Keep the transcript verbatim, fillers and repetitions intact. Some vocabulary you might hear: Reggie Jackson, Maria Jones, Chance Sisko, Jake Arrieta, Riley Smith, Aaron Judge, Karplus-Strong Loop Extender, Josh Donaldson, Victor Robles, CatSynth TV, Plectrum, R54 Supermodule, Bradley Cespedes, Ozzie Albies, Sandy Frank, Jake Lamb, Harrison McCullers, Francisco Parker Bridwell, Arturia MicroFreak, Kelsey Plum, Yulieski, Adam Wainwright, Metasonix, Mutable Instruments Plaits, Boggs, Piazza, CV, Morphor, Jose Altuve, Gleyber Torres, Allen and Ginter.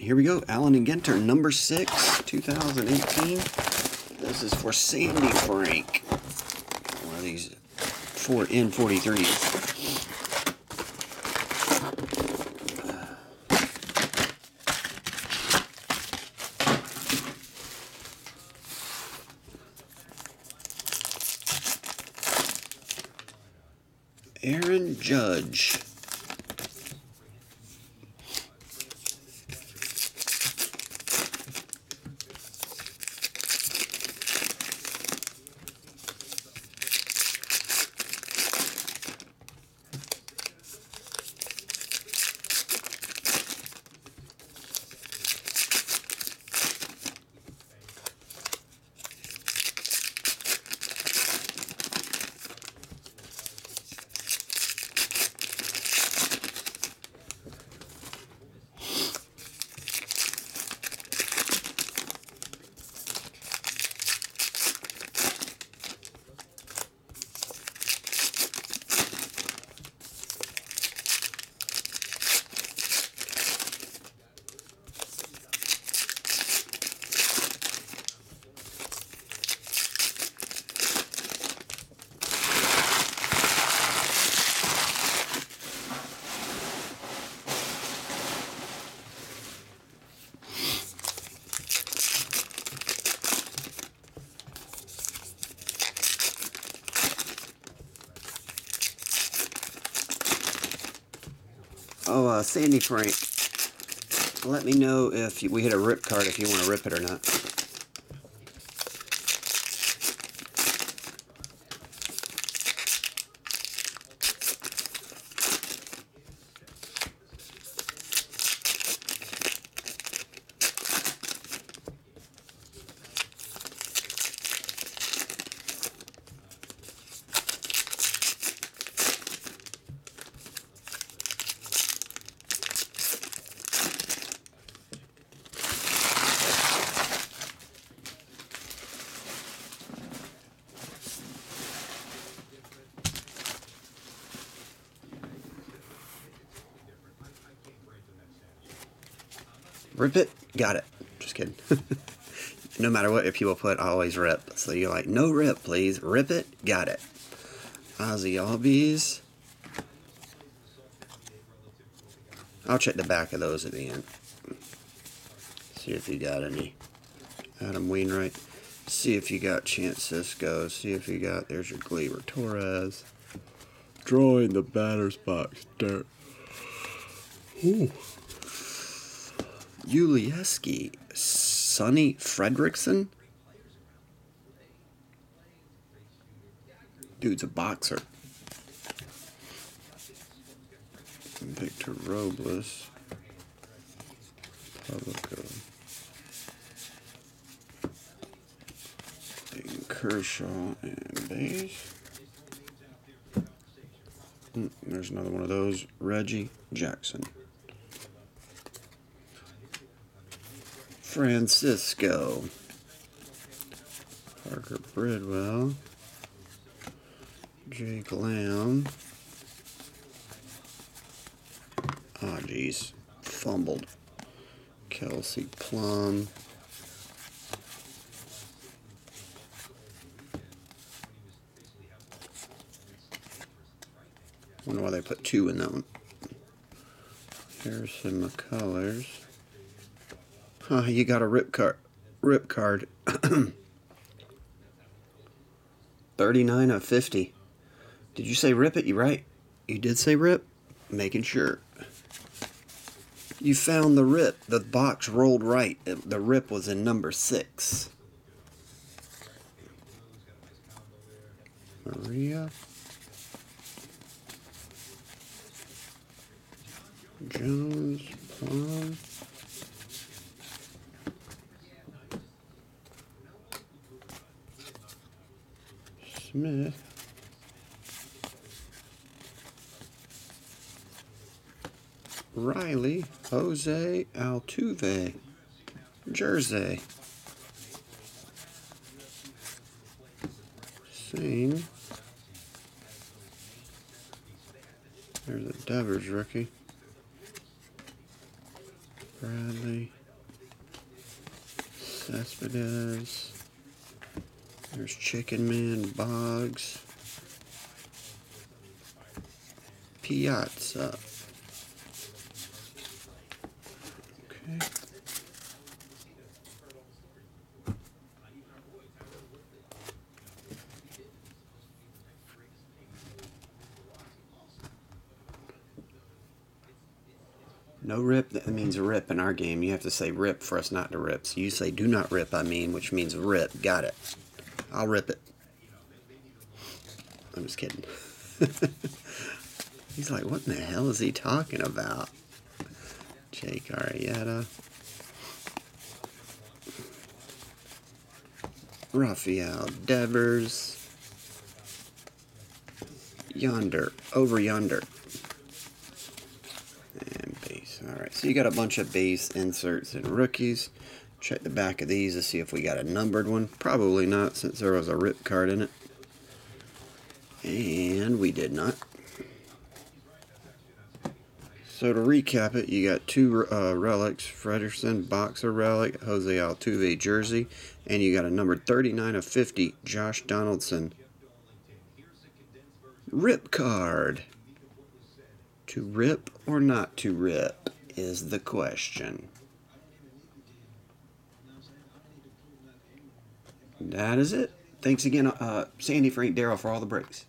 here we go. Allen and Ginter, number six, two thousand eighteen. This is for Sandy Frank. One of these four N forty-threes. Aaron Judge. Oh, uh, Sandy Frank, let me know if you, we hit a rip card, if you want to rip it or not. Rip it? Got it. Just kidding. No matter what people put, I always rip. So you're like, no rip, please. Rip it? Got it. Ozzie Albies. I'll check the back of those at the end. See if you got any. Adam Wainwright. See if you got Chance Sisko. See if you got, there's your Gleyber Torres. Drawing the batter's box. Dirt. Ooh. Yulieski, Sonny Fredrickson. Dude's a boxer. Victor Robles. Publico. And Kershaw and Bays. Mm, there's another one of those. Reggie Jackson. Francisco Parker Bridwell, Jake Lamb. Oh geez, fumbled. Kelsey Plum, wonder why they put two in that one. Harrison McCullers. Uh, you got a rip card. Rip card. thirty-nine of fifty. Did you say rip it? You right? You did say rip? Making sure. You found the rip. The box rolled right. The rip was in number six. Maria. Jones. Plum. Smith, Riley, Jose Altuve, Jersey, Singh, there's a Devers rookie, Bradley Cespedes. There's Chicken Man, Boggs, Piazza. Okay. No rip, that means rip in our game. You have to say rip for us not to rip. So you say do not rip, I mean, which means rip. Got it. I'll rip it. I'm just kidding. He's like, what in the hell is he talking about? Jake Arrieta. Rafael Devers. Yonder. Over yonder. And base. Alright, so you got a bunch of base inserts and rookies. Check the back of these to see if we got a numbered one. Probably not, since there was a rip card in it. And we did not. So to recap it, you got two uh, relics. Frederson Boxer relic, Jose Altuve jersey. And you got a number thirty-nine of fifty, Josh Donaldson. Rip card. To rip or not to rip is the question. That is it. Thanks again, uh, Sandy, Frank, Daryl, for all the breaks.